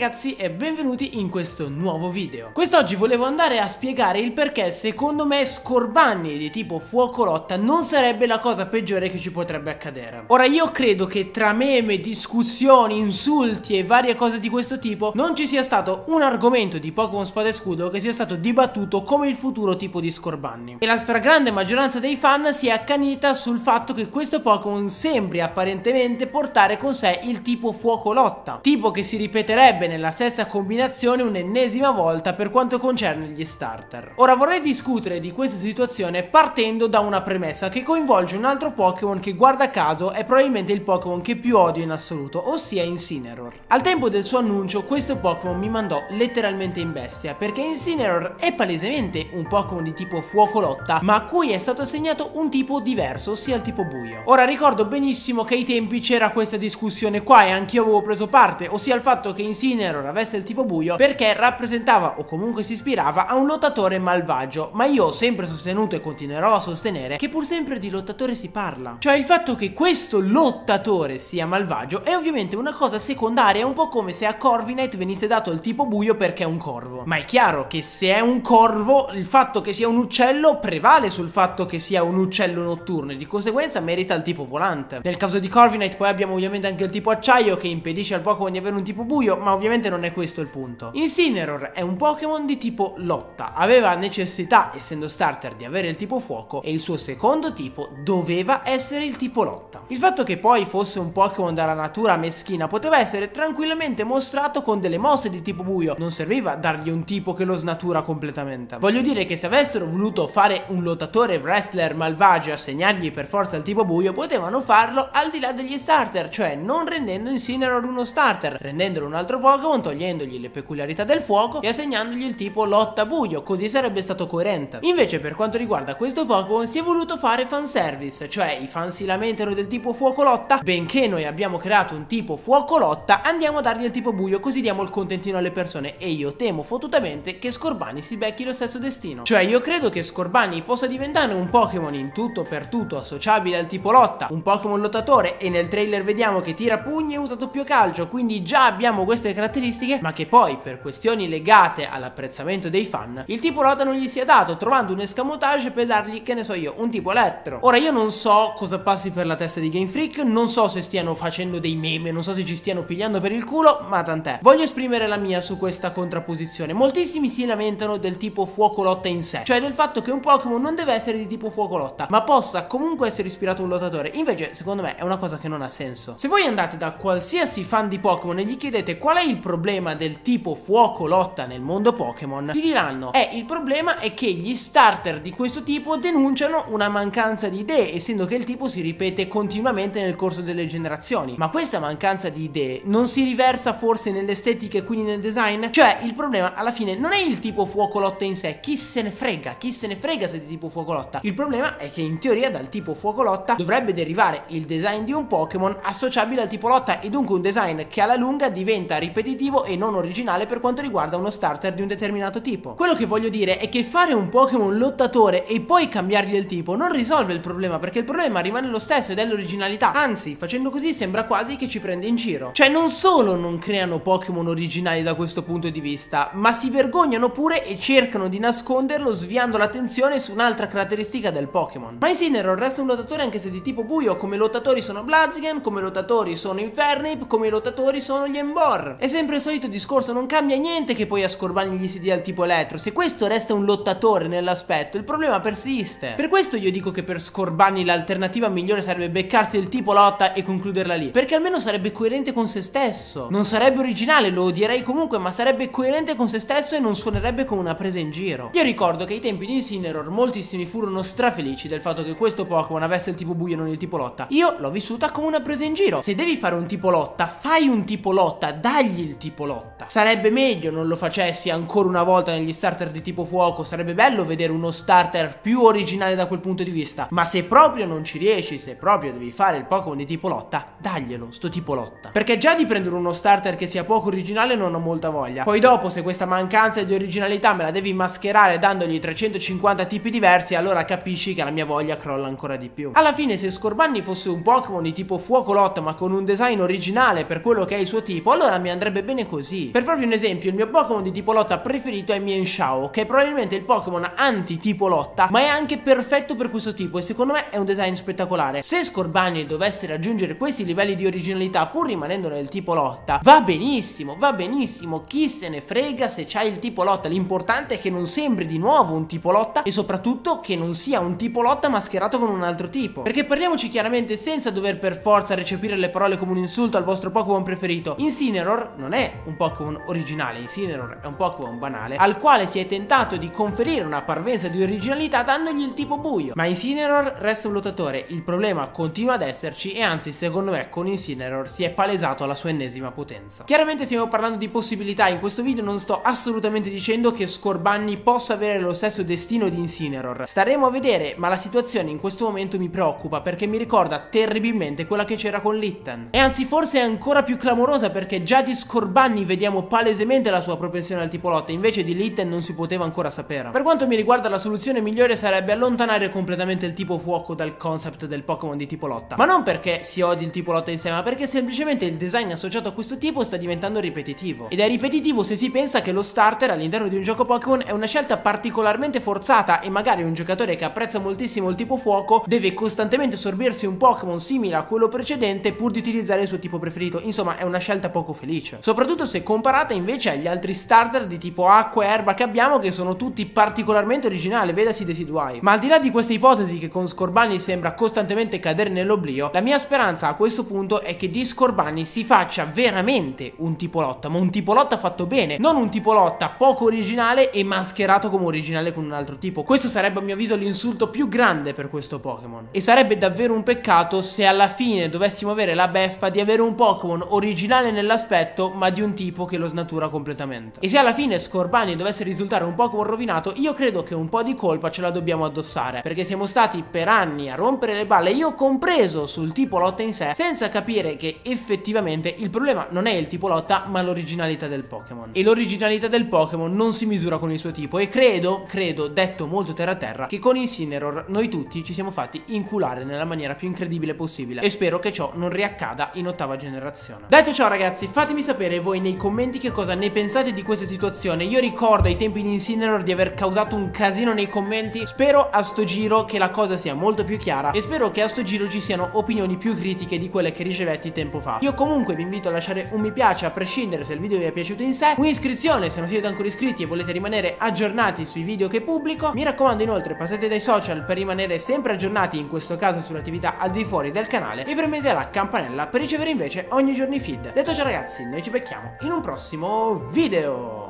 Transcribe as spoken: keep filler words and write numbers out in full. ragazzi e benvenuti in questo nuovo video. Quest'oggi volevo andare a spiegare il perché secondo me Scorbunny di tipo fuocolotta non sarebbe la cosa peggiore che ci potrebbe accadere. Ora io credo che tra meme, discussioni, insulti e varie cose di questo tipo non ci sia stato un argomento di Pokémon Spada e Scudo che sia stato dibattuto come il futuro tipo di Scorbunny. E la stragrande maggioranza dei fan si è accanita sul fatto che questo Pokémon sembri apparentemente portare con sé il tipo fuocolotta, tipo che si ripeterebbe nella stessa combinazione un'ennesima volta per quanto concerne gli starter. Ora vorrei discutere di questa situazione partendo da una premessa che coinvolge un altro Pokémon che guarda caso è probabilmente il Pokémon che più odio in assoluto, ossia Incineroar. Al tempo del suo annuncio questo Pokémon mi mandò letteralmente in bestia, perché Incineroar è palesemente un Pokémon di tipo fuocolotta ma a cui è stato assegnato un tipo diverso, ossia il tipo buio. Ora ricordo benissimo che ai tempi c'era questa discussione qua e anch'io avevo preso parte, ossia il fatto che Incineroar avesse il tipo buio perché rappresentava o comunque si ispirava a un lottatore malvagio, ma io ho sempre sostenuto e continuerò a sostenere che pur sempre di lottatore si parla, cioè il fatto che questo lottatore sia malvagio è ovviamente una cosa secondaria, un po' come se a Corviknight venisse dato il tipo buio perché è un corvo, ma è chiaro che se è un corvo il fatto che sia un uccello prevale sul fatto che sia un uccello notturno e di conseguenza merita il tipo volante. Nel caso di Corviknight poi abbiamo ovviamente anche il tipo acciaio che impedisce al Pokémon di avere un tipo buio, ma ovviamente non è questo il punto. Incineroar è un Pokémon di tipo lotta, aveva necessità, essendo starter, di avere il tipo fuoco e il suo secondo tipo doveva essere il tipo lotta. Il fatto che poi fosse un Pokémon dalla natura meschina poteva essere tranquillamente mostrato con delle mosse di tipo buio, non serviva dargli un tipo che lo snatura completamente. Voglio dire che se avessero voluto fare un lottatore wrestler malvagio e assegnargli per forza il tipo buio, potevano farlo al di là degli starter, cioè non rendendo Incineroar uno starter, rendendolo un altro Pokémon, togliendogli le peculiarità del fuoco e assegnandogli il tipo lotta buio, così sarebbe stato coerente. Invece per quanto riguarda questo Pokémon si è voluto fare fanservice, cioè i fan si lamentano del tipo fuoco lotta, benché noi abbiamo creato un tipo fuoco lotta andiamo a dargli il tipo buio così diamo il contentino alle persone, e io temo fottutamente che Scorbunny si becchi lo stesso destino. Cioè io credo che Scorbunny possa diventare un Pokémon in tutto per tutto associabile al tipo lotta, un Pokémon lottatore, e nel trailer vediamo che tira pugni e usa doppio calcio, quindi già abbiamo queste caratteristiche, ma che poi per questioni legate all'apprezzamento dei fan il tipo lotta non gli sia dato, trovando un escamotage per dargli, che ne so io, un tipo elettro. Ora io non so cosa passi per la testa di Game Freak, non so se stiano facendo dei meme, non so se ci stiano pigliando per il culo, ma tant'è. Voglio esprimere la mia su questa contrapposizione. Moltissimi si lamentano del tipo fuoco lotta in sé, cioè del fatto che un Pokémon non deve essere di tipo fuoco lotta ma possa comunque essere ispirato a un lottatore. Invece secondo me è una cosa che non ha senso. Se voi andate da qualsiasi fan di Pokémon e gli chiedete qual è il problema del tipo fuoco lotta nel mondo Pokémon, ti diranno eh, il problema è che gli starter di questo tipo denunciano una mancanza di idee, essendo che il tipo si ripete continuamente nel corso delle generazioni. Ma questa mancanza di idee non si riversa forse nell'estetica e quindi nel design? Cioè il problema alla fine non è il tipo fuocolotta in sé, chi se ne frega, chi se ne frega se è di tipo fuocolotta. Il problema è che in teoria dal tipo fuocolotta dovrebbe derivare il design di un Pokémon associabile al tipo lotta, e dunque un design che alla lunga diventa ripetitivo e non originale per quanto riguarda uno starter di un determinato tipo. Quello che voglio dire è che fare un Pokémon lottatore e poi cambiargli il tipo non risolve il problema, perché il problema rimane lo stesso ed è l'originalità. Anzi, facendo così sembra quasi che ci prenda in giro. Cioè non solo non creano Pokémon originali da questo punto di vista, ma si vergognano pure e cercano di nasconderlo sviando l'attenzione su un'altra caratteristica del Pokémon. Ma Incineroar resta un lottatore anche se di tipo buio, come lottatori sono Blaziken, come lottatori sono Infernape, come lottatori sono gli Emboar. È sempre il solito discorso, non cambia niente che poi a Scorbunny gli si dia il tipo elettro. Se questo resta un lottatore nell'aspetto, il problema persiste. Per questo io dico che per Scorbunny l'alternativa migliore sarebbe beccarsi il tipo lotta e concluderla lì, perché almeno sarebbe coerente con se stesso. Non sarebbe originale, lo odierei comunque, ma sarebbe coerente con se stesso e non suonerebbe come una presa in giro. Io ricordo che ai tempi di Incineroar moltissimi furono strafelici del fatto che questo Pokémon avesse il tipo buio e non il tipo lotta. Io l'ho vissuta come una presa in giro. Se devi fare un tipo lotta, fai un tipo lotta, dagli il tipo lotta. Sarebbe meglio non lo facessi ancora una volta negli starter di tipo fuoco, sarebbe bello vedere uno starter più originale da quel punto di vista, ma se proprio non ci riesci, se proprio devi fare il Pokémon di tipo lotta, daglielo sto tipo lotta, perché già di prendere uno starter che sia poco originale non ho molta voglia. Poi dopo se questa mancanza di originalità me la devi mascherare dandogli trecentocinquanta tipi diversi, allora capisci che la mia voglia crolla ancora di più. Alla fine se Scorbunny fosse un Pokémon di tipo fuoco lotta ma con un design originale per quello che è il suo tipo, allora mi andrebbe andrebbe bene così. Per farvi un esempio, il mio Pokémon di tipo lotta preferito è Mienshao, che è probabilmente il Pokémon anti-tipo lotta, ma è anche perfetto per questo tipo e secondo me è un design spettacolare. Se Scorbunny dovesse raggiungere questi livelli di originalità pur rimanendo nel tipo lotta, va benissimo, va benissimo, chi se ne frega se c'hai il tipo lotta, l'importante è che non sembri di nuovo un tipo lotta e soprattutto che non sia un tipo lotta mascherato con un altro tipo. Perché parliamoci chiaramente, senza dover per forza recepire le parole come un insulto al vostro Pokémon preferito, Incineroar non è un Pokémon originale, Incineroar è un Pokémon banale al quale si è tentato di conferire una parvenza di originalità dandogli il tipo buio, ma Incineroar resta un lottatore, il problema continua ad esserci e anzi secondo me con Incineroar si è palesato alla sua ennesima potenza. Chiaramente stiamo parlando di possibilità, in questo video non sto assolutamente dicendo che Scorbunny possa avere lo stesso destino di Incineroar, staremo a vedere, ma la situazione in questo momento mi preoccupa perché mi ricorda terribilmente quella che c'era con Litten e anzi forse è ancora più clamorosa, perché già di Scorbunny vediamo palesemente la sua propensione al tipo lotta, invece di Litten non si poteva ancora sapere. Per quanto mi riguarda la soluzione migliore sarebbe allontanare completamente il tipo fuoco dal concept del Pokémon di tipo lotta, ma non perché si odi il tipo lotta insieme, ma perché semplicemente il design associato a questo tipo sta diventando ripetitivo, ed è ripetitivo se si pensa che lo starter all'interno di un gioco Pokémon è una scelta particolarmente forzata e magari un giocatore che apprezza moltissimo il tipo fuoco deve costantemente sorbirsi un Pokémon simile a quello precedente pur di utilizzare il suo tipo preferito, insomma è una scelta poco felice, soprattutto se comparata invece agli altri starter di tipo acqua e erba che abbiamo, che sono tutti particolarmente originali, vedasi Desiduai. Ma al di là di questa ipotesi che con Scorbunny sembra costantemente cadere nell'oblio, la mia speranza a questo punto è che di Scorbunny si faccia veramente un tipo lotta, ma un tipo lotta fatto bene, non un tipo lotta poco originale e mascherato come originale con un altro tipo. Questo sarebbe a mio avviso l'insulto più grande per questo Pokémon e sarebbe davvero un peccato se alla fine dovessimo avere la beffa di avere un Pokémon originale nell'aspetto ma di un tipo che lo snatura completamente. E se alla fine Scorbunny dovesse risultare un Pokémon rovinato, io credo che un po' di colpa ce la dobbiamo addossare, perché siamo stati per anni a rompere le balle, io compreso, sul tipo lotta in sé, senza capire che effettivamente il problema non è il tipo lotta ma l'originalità del Pokémon, e l'originalità del Pokémon non si misura con il suo tipo e credo, credo, detto molto terra terra, che con Incineroar noi tutti ci siamo fatti inculare nella maniera più incredibile possibile e spero che ciò non riaccada in ottava generazione. Detto ciò ragazzi, fatemi sapere voi nei commenti che cosa ne pensate di questa situazione. Io ricordo ai tempi di Incineroar di aver causato un casino nei commenti, spero a sto giro che la cosa sia molto più chiara e spero che a sto giro ci siano opinioni più critiche di quelle che ricevetti tempo fa. Io comunque vi invito a lasciare un mi piace a prescindere se il video vi è piaciuto in sé, un'iscrizione se non siete ancora iscritti e volete rimanere aggiornati sui video che pubblico, mi raccomando inoltre passate dai social per rimanere sempre aggiornati, in questo caso sull'attività al di fuori del canale, e premete la campanella per ricevere invece ogni giorno i feed. Detto ciò ragazzi, noi ci becchiamo in un prossimo video!